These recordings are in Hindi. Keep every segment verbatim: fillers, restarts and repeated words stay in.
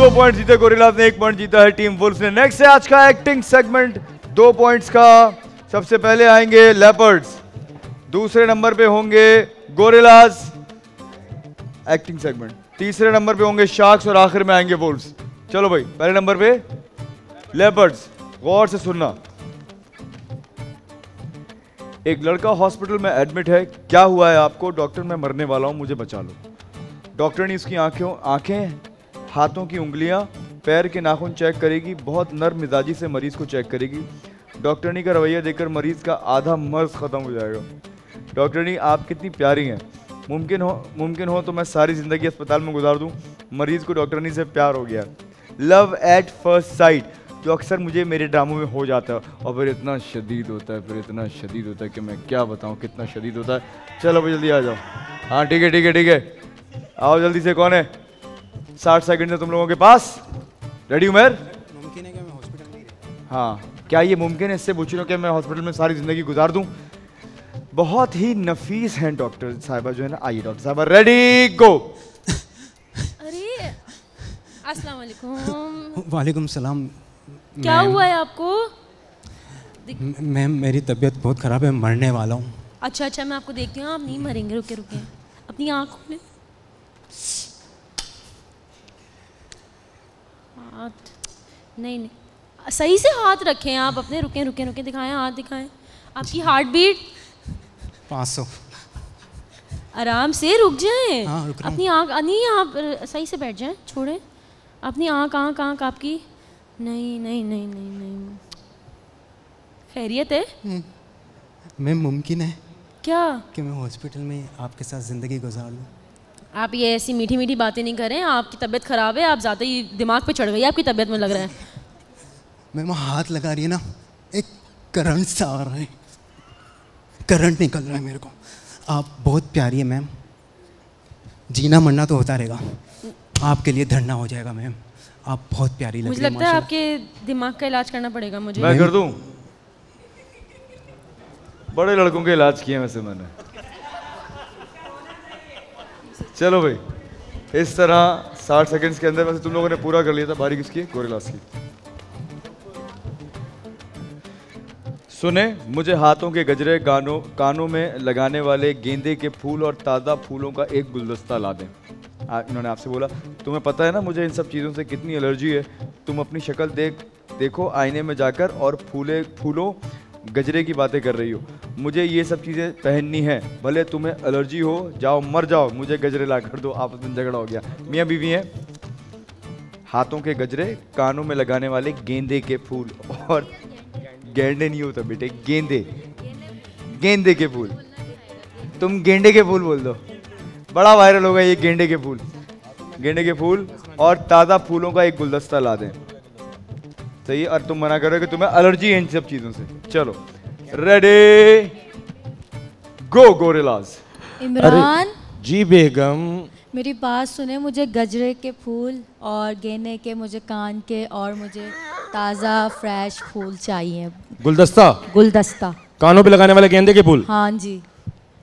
दो पॉइंट जीते गोरिल्लाज ने, एक पॉइंट जीता है टीम वुल्व्स ने। नेक्स्ट है आज का एक्टिंग सेगमेंट, दो पॉइंट्स का। सबसे पहले आएंगे लेपर्ड्स, दूसरे नंबर पे होंगे गोरिल्लाज। Acting segment. तीसरे नंबर पे होंगे शार्क्स और आखिर में आएंगे वुल्व्स। चलो भाई, पहले नंबर पे लेपर्ड्स, गौर से सुनना। एक लड़का हॉस्पिटल में एडमिट है, क्या हुआ है आपको? डॉक्टर मैं मरने वाला हूं, मुझे बचा लो। डॉक्टर ने उसकी आंखों आंखें, हाथों की उंगलियां, पैर के नाखून चेक करेगी, बहुत नर्म मिजाजी से मरीज को चेक करेगी। डॉक्टरनी का रवैया देखकर मरीज का आधा मर्ज खत्म हो जाएगा। डॉक्टरनी आप कितनी प्यारी हैं, मुमकिन हो मुमकिन हो तो मैं सारी ज़िंदगी अस्पताल में गुजार दूं। मरीज को डॉक्टरनी से प्यार हो गया। लव एट फर्स्ट साइट जो अक्सर मुझे मेरे ड्रामों में हो जाता है, और फिर इतना शदीद होता है, फिर इतना शदीद होता है कि मैं क्या बताऊँ कितना शदीद होता है। चलो भाई जल्दी आ जाओ। हाँ ठीक है ठीक है ठीक है, आओ जल्दी से। कौन है? साठ सेकंड है तुम लोगों के पास। रेडी उमर? मुमकिन है कि मैं हॉस्पिटल में रहूं। हाँ, क्या ये मुमकिन है इससे पूछ लो कि मैं हॉस्पिटल में सारी जिंदगी गुजार दूं? बहुत ही नफीस हैं डॉक्टर साहिबा जो है ना। आइए डॉक्टर साहिबा, रेडी गो। अरे अस्सलाम वालेकुम। वालेकुम सलाम। क्या हुआ है आपको? मैम मेरी तबीयत बहुत खराब है, मरने वाला हूँ। अच्छा अच्छा, मैं आपको देखती हूँ, आप नहीं मरेंगे, रुके रुके। अपनी आँख में हाथ, नहीं नहीं सही से हाथ रखें आप अपने। रुकें रुकें रुकें, दिखाएं हाथ, दिखाएं आपकी हार्ट बीट। पाँच सौ। आराम से रुक जाएं। हाँ, रुक अपनी आँख, नहीं आप सही से बैठ जाएं, छोड़ें अपनी आँख। आँख आँख आपकी नहीं नहीं नहीं नहीं नहीं खैरियत है? मैं मुमकिन है क्या कि मैं हॉस्पिटल में आपके साथ ज़िंदगी गुजार लूँ? आप ये ऐसी मीठी मीठी बातें नहीं करें, आपकी तबीयत ख़राब है, आप ज़्यादा ही दिमाग पे चढ़ गई है आपकी तबीयत में लग रहा है। मैम हाथ लगा रही है ना, एक करंट सा आ रहा है, करंट निकल रहा है मेरे को। आप बहुत प्यारी है मैम, जीना मरना तो होता रहेगा, आपके लिए धरना हो जाएगा मैम, आप बहुत प्यारी लग रही है। मुझे लगता है आपके दिमाग का इलाज करना पड़ेगा मुझे। मैं कर दूँ? बड़े लड़कों के इलाज किए वैसे मैंने। चलो भाई, इस तरह साठ सेकंड्स के अंदर वैसे तुम लोगों ने पूरा कर लिया था। बारी किसकी? गोरिल्लाज की। सुने, मुझे हाथों के गजरे, गानों कानों में लगाने वाले गेंदे के फूल और ताज़ा फूलों का एक गुलदस्ता ला दें। इन्होंने आपसे बोला तुम्हें पता है ना मुझे इन सब चीज़ों से कितनी एलर्जी है, तुम अपनी शक्ल देख देखो आईने में जाकर और फूले फूलों गजरे की बातें कर रही हो। मुझे ये सब चीज़ें पहननी है, भले तुम्हें एलर्जी हो, जाओ मर जाओ, मुझे गजरे ला कर दो। आपस में झगड़ा हो गया, मियाँ बीवी हैं। हाथों के गजरे, कानों में लगाने वाले गेंदे के फूल और गेंडे नहीं होता बेटे, गेंदे, गेंदे के फूल। तुम गेंडे के फूल बोल दो, बड़ा वायरल होगा ये। गेंडे के फूल, गेंडे के फूल और ताज़ा फूलों का एक गुलदस्ता ला दें। सही, और तुम मना करोगे तुम्हें एलर्जी है इन सब चीज़ों से। चलो ready go gorillas. Imran ji Begum, मेरी बात सुने, मुझे गजरे के फूल और गेंदे के, मुझे कान के, और मुझे ताज़ा फ्रेश फूल चाहिए। गुलदस्ता, गुलदस्ता, कानों पे लगाने वाले गेंदे के फूल। हाँ जी,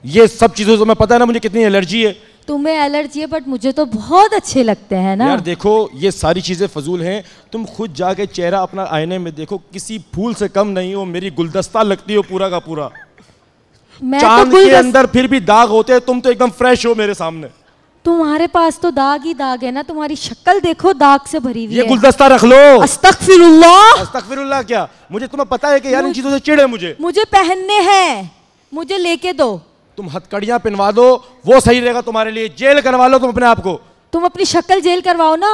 ये सब चीज़ों से मैं, पता है ना मुझे कितनी एलर्जी है। तुम्हें एलर्जी है बट मुझे तो बहुत अच्छे लगते हैं ना। यार देखो ये सारी चीज़ें फजूल हैं, तुम खुद जाके चेहरा अपना आईने में देखो, किसी फूल से कम नहीं हो, मेरी गुलदस्ता लगती हो पूरा का पूरा। मैं चांद तो के अंदर फिर भी दाग होते हैं, तुम तो एकदम फ्रेश हो मेरे सामने। तुम्हारे पास तो दाग ही दाग है ना, तुम्हारी शक्ल देखो दाग से भरी हुई है। ये गुलदस्ता रख लो। अस्तगफिरुल्लाह। अस्तगफिरुल्लाह क्या, मुझे तुम्हें पता है कि यार इन चीज़ों से चिढ़ है मुझे। मुझे पहनने हैं, मुझे लेके दो। तुम हथकड़ियां पिनवा दो वो सही रहेगा तुम्हारे लिए, जेल करवा लो तुम अपने आप को। तुम अपनी शक्ल जेल करवाओ ना।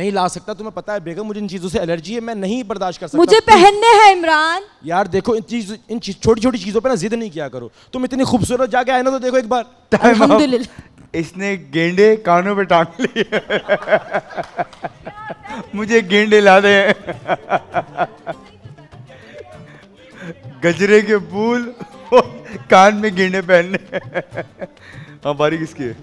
नहीं ला सकता, तुम्हें पता है बेगम मुझे इन चीजों से एलर्जी है, मैं नहीं बर्दाश्त कर सकता। मुझे पहनने हैं इमरान। यार देखो इन चीज इन छोटी छोटी चीजों पे ना जिद नहीं किया करो। तुम इतनी खूबसूरत जाके आए ना तो देखो एक बार। अल्हम्दुलिल्लाह, इसने गेंडे कानों पे टांग लिए। मुझे गेंडे ला दे, गजरे के फूल, कान में गेंडे पहनने। हाँ बारी किसकी है?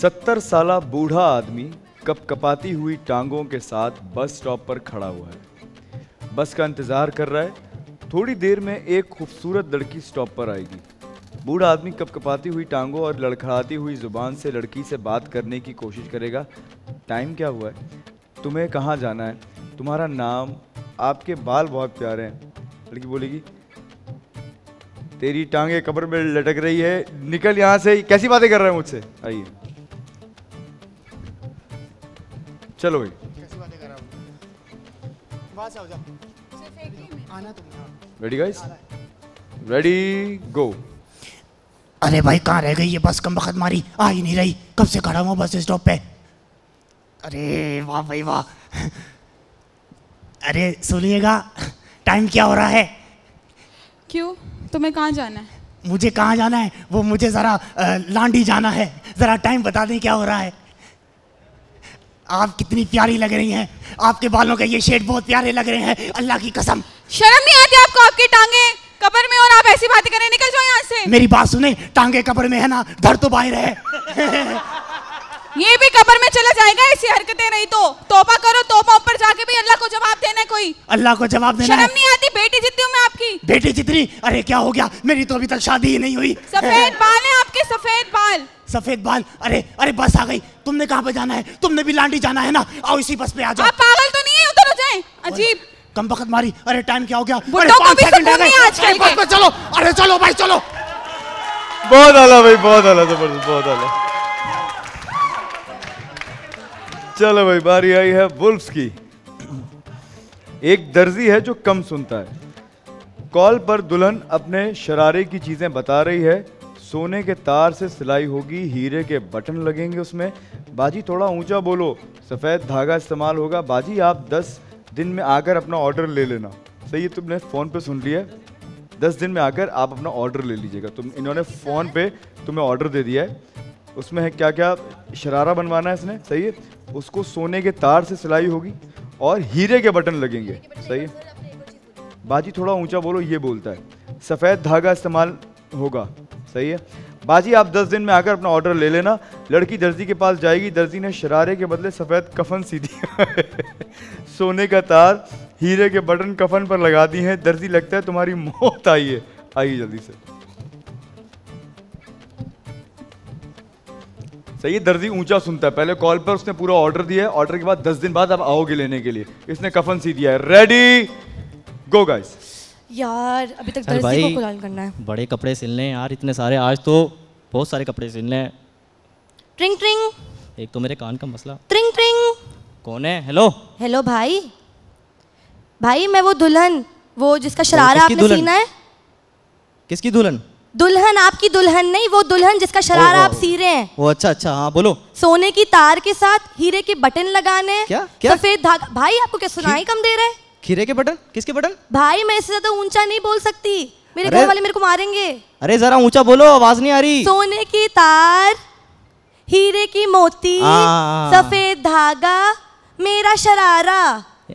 सत्तर साला बूढ़ा आदमी कपकपाती हुई टांगों के साथ बस स्टॉप पर खड़ा हुआ है, बस का इंतजार कर रहा है। थोड़ी देर में एक खूबसूरत लड़की स्टॉप पर आएगी, बूढ़ा आदमी कपकपाती हुई टांगों और लड़खड़ाती हुई जुबान से लड़की से बात करने की कोशिश करेगा। टाइम क्या हुआ है, तुम्हें कहाँ जाना है, तुम्हारा नाम, आपके बाल बहुत प्यारे हैं। लड़की बोलेगी, तेरी टांगे कब्र में लटक रही है, निकल यहाँ से, कैसी बातें कर रहे हैं मुझसे, आइए चलो भाई। कैसी बातें कर रहा हूँ, वहाँ से आओ जाओ, आना तुम। Ready guys, ready go. अरे भाई कहाँ रह गई ये बस कमबख्त मारी, आ ही नहीं रही, कब से खड़ा हूँ बस स्टॉप पे। अरे वाह भाई वाह, अरे सुनिएगा टाइम क्या हो रहा है। क्यों, तुम्हें कहाँ जाना है? मुझे कहाँ जाना है, वो मुझे ज़रा लांडी जाना है, ज़रा टाइम बता दें क्या हो रहा है। आप कितनी प्यारी लग रही हैं, आपके बालों के ये शेड बहुत प्यारे लग रहे हैं, अल्लाह की कसम। शर्म नहीं आती आपको, आपकी टांगे कब्र में और आप ऐसी बातें करें, निकल जाओ यहाँ से। मेरी बात सुने, टांगे कब्र में है ना, धर तो बाहर है। ये भी कब्र में चला जाएगा ऐसी हरकतें नहीं तो। तौबा करो, तौबा ऊपर जाके भी अल्लाह को जवाब देना है, कोई अल्लाह को जवाब देना। शर्म नहीं आती, बेटी जितनी हूँ मैं आपकी। बेटी जितनी, अरे क्या हो गया, मेरी तो अभी तक शादी ही नहीं हुई। सफेद बाल है आपके, सफेद बाल, सफेद बाल। अरे अरे बस आ गई, तुमने कहाँ पे जाना है, तुमने भी लांडी जाना है ना, आओ इसी बस पे आ जाओ। आप पागल तो नहीं है, उधर हो जाए। अजीब कमबख्त मारी, अरे टाइम क्या हो गया, चलो अरे चलो भाई चलो। बहुत आला भाई, बहुत आला, जबरदस्त, बहुत आला। चलो भाई, बारी आई है वुल्फ्स की। एक दर्जी है जो कम सुनता है। कॉल पर दुल्हन अपने शरारे की चीजें बता रही है। सोने के तार से सिलाई होगी, हीरे के बटन लगेंगे उसमें। बाजी थोड़ा ऊंचा बोलो, सफेद धागा इस्तेमाल होगा। बाजी आप दस दिन में आकर अपना ऑर्डर ले लेना। सही है, तुमने फोन पे सुन लिया, दस दिन में आकर आप अपना ऑर्डर ले लीजिएगा। तुम इन्होंने फोन पे तुम्हें ऑर्डर दे दिया है, उसमें है क्या क्या, शरारा बनवाना है इसने, सही है, उसको सोने के तार से सिलाई होगी और हीरे के बटन लगेंगे, सही है। बाजी थोड़ा ऊंचा बोलो, ये बोलता है, सफ़ेद धागा इस्तेमाल होगा, सही है। बाजी आप दस दिन में आकर अपना ऑर्डर ले लेना। लड़की दर्जी के पास जाएगी। दर्जी ने शरारे के बदले सफ़ेद कफन सी दिया। सोने का तार, हीरे के बटन कफन पर लगा दी हैं। दर्जी, लगता है तुम्हारी मौत आई है, आइए जल्दी से। सही है, दर्जी ऊंचा सुनता है। पहले कॉल पर उसने पूरा ऑर्डर दिया है, ऑर्डर के बाद दस दिन बाद आप आओगे लेने के लिए, इसने कफन सी दिया है। Ready go guys. यार अभी तक दर्जी को कॉल करना है। बड़े कपड़े सिलने यार, इतने सारे, आज तो बहुत सारे कपड़े सिलने हैं। ट्रिंग ट्रिंग, एक तो मेरे कान का मसला। ट्रिंग ट्रिंग, कौन है? हेलो हेलो भाई, भाई मैं वो दुल्हन, वो जिसका शरारा आपने सीना है। किसकी दुल्हन? दुल्हन, आपकी दुल्हन नहीं, वो दुल्हन जिसका शरारा आप सी रहे हैं। ओ अच्छा अच्छा, हाँ बोलो। सोने की तार के साथ हीरे के बटन लगाने, क्या क्या सफेद धागा। भाई आपको क्या सुनाई कम दे रहा है? हीरे के बटन, किसके बटन? भाई मैं इससे ज्यादा ऊंचा नहीं बोल सकती, मेरे घर वाले मेरे को मारेंगे। अरे जरा ऊंचा बोलो, आवाज नहीं आ रही। सोने की तार, हीरे की मोती, सफेद धागा, मेरा शरारा।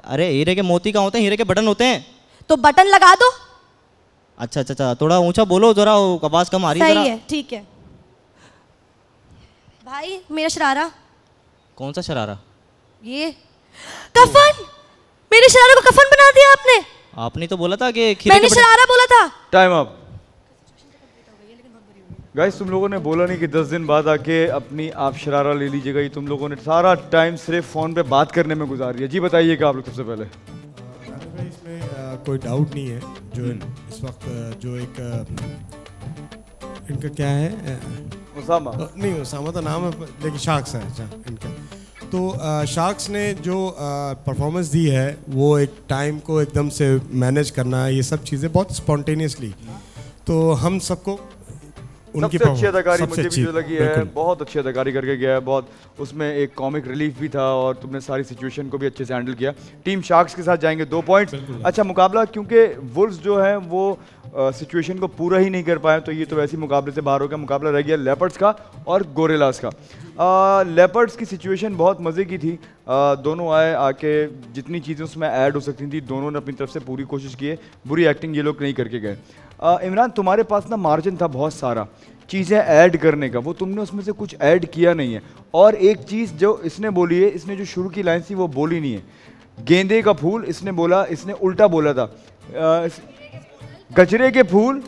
अरे हीरे के मोती कहाँ होते हैं, हीरे के बटन होते हैं, तो बटन लगा दो। अच्छा अच्छा अच्छा, थोड़ा ऊंचा बोलो जरा, आवाज कम आ रही है। सही है, ठीक है। भाई मेरा शरारा। कौन सा शरारा? ये कफन, मेरे शरारे को कफन बना दिया आपने। आपने तो बोला था कि मैंने शरारा बोला था। टाइम अप गाइस, तुम लोगों ने बोला नहीं कि दस दिन बाद आके अपनी आप शरारा ले लीजिएगा। ये तुम लोगों ने सारा टाइम सिर्फ फोन पे बात करने में गुजार दिया। जी बताइएगा आप लोग सबसे पहले। कोई डाउट नहीं है जो इस वक्त जो एक इनका क्या है, उसामा नहीं, उसामा तो नाम है लेकिन शार्क्स है अच्छा इनका। तो शार्क्स ने जो परफॉर्मेंस दी है वो एक टाइम को एकदम से मैनेज करना, ये सब चीज़ें बहुत स्पॉन्टेनियसली, तो हम सबको उनकी सबसे अच्छी, मुझे भी जो लगी है, बहुत अच्छी अदाकारी करके गया है। बहुत उसमें एक कॉमिक रिलीफ भी था और तुमने सारी सिचुएशन को भी अच्छे से हैंडल किया। टीम शार्क्स के साथ जाएंगे दो पॉइंट्स। अच्छा मुकाबला, क्योंकि वुल्व्स जो है वो सिचुएशन को पूरा ही नहीं कर पाए, तो ये तो वैसे ही मुकाबले से बाहर हो गया। मुकाबला रह गया लेपर्ड्स का और गोरिल्लास का। लेपर्ड्स की सिचुएशन बहुत मज़े की थी। आ, दोनों आए, आके जितनी चीज़ें उसमें ऐड हो सकती थी दोनों ने अपनी तरफ से पूरी कोशिश की है। बुरी एक्टिंग ये लोग नहीं करके गए। इमरान, तुम्हारे पास ना मार्जिन था बहुत सारा चीज़ें ऐड करने का, वो तुमने उसमें से कुछ ऐड किया नहीं है। और एक चीज़ जो इसने बोली है, इसने जो शुरू की लाइन थी वो बोली नहीं है। गेंदे का फूल इसने बोला, इसने उल्टा बोला था। आ, गजरे के फूल,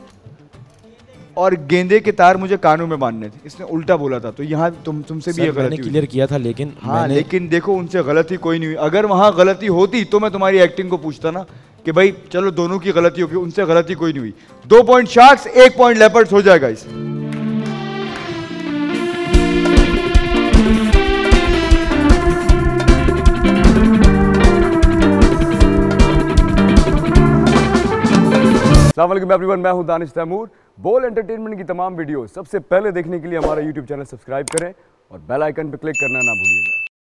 और गेंदे के तार मुझे कानों में बांधने थे, इसने उल्टा बोला था। तो यहाँ तुम तुमसे भी ये गलती क्लियर किया था, लेकिन हाँ मैंने... लेकिन देखो उनसे गलती कोई नहीं हुई। अगर वहाँ गलती होती तो मैं तुम्हारी एक्टिंग को पूछता ना कि भाई चलो दोनों की गलती होगी, उनसे गलती कोई नहीं हुई। दो पॉइंट शार्क्स, एक पॉइंट लेपर्ड्स हो जाएगा इस। अस्सलाम वालेकुम एवरीवन, मैं हूं दानिश तैमूर। बोल एंटरटेनमेंट की तमाम वीडियो सबसे पहले देखने के लिए हमारा यूट्यूब चैनल सब्सक्राइब करें और बेल आइकन पर क्लिक करना ना भूलिएगा।